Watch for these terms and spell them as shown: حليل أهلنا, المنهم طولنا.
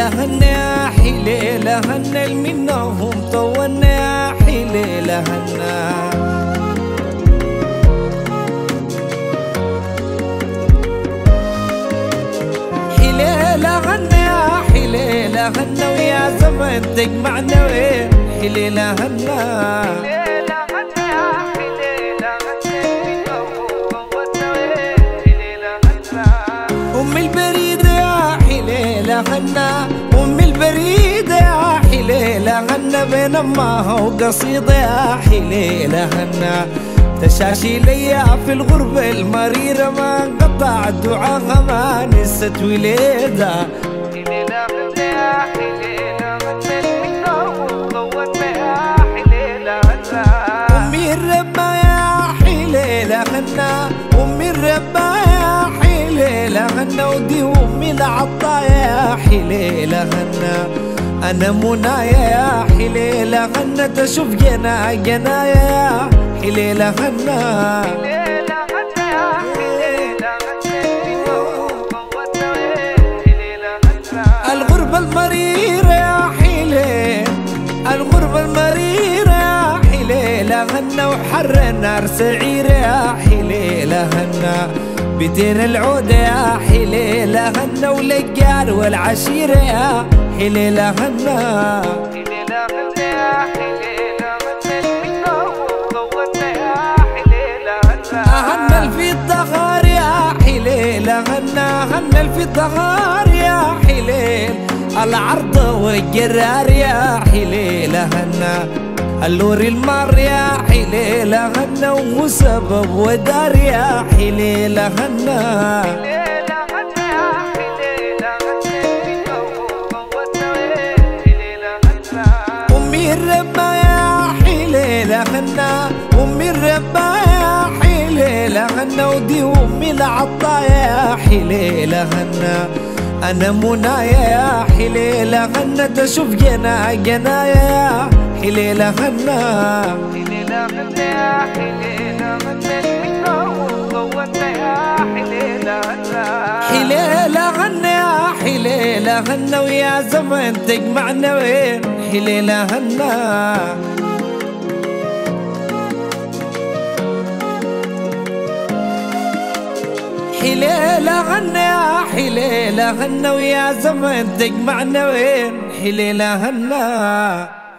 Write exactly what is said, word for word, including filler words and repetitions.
أهلنا حليل أهلنا منهم طولنا حليل أهلنا حليل أهلنا حليل أهلنا ويا زمان تجمعنا حليل أهلنا أم البريد يا حليل أهلنا بين أمها وقصيدة يا حليل أهلنا تشاشي ليا في الغربة المريرة ما انقطع دعاها ما نست وليدة حليل أهلنا يا حليل أهلنا منهم ضوتنا يا حليل أهلنا أمي الربا يا حليل أهلنا أمي الربا يا حليل أهلنا ودي أمي العطايا يا حليل أهلنا أنا منايا يا حليل أهلنا تشوف جنا جنايا يا حليل أهلنا حليل أهلنا يا حليل أهلنا الغربة المريرة يا حليل الغربة المريرة يا حليل أهلنا وحر النار سعيرة يا حليل أهلنا بيتين العودة يا حليل أهلنا والجار والعشيرة يا حليل أهلنا حليل أهلنا يا حليل أهلنا منهم ضوتنا يا حليل أهلنا أهلنا الفي الدهار يا حليل أهلنا أهلنا الفي الدهار يا حليل العرض والجرار يا حليل أهلنا اللوري المار يا حليل أهلنا وسبب ودار يا حليل أهلنا حليل أهلنا يا حليل أهلنا وقوتنا يا حليل أهلنا أمي الربا يا حليل أهلنا أمي الربا يا حليل أهلنا ودي أمي العطايا يا حليل أهلنا أنا منايا يا حليل أهلنا تشوف جنا جنايا يا حليل أهلنا حليل أهلنا يا حليل أهلنا منهم ضوتنا يا حليل أهلنا حليل أهلنا يا حليل أهلنا ويا زمان تجمعنا وين حليل أهلنا حليل أهلنا يا حليل أهلنا ويا زمان تجمعنا وين حليل أهلنا.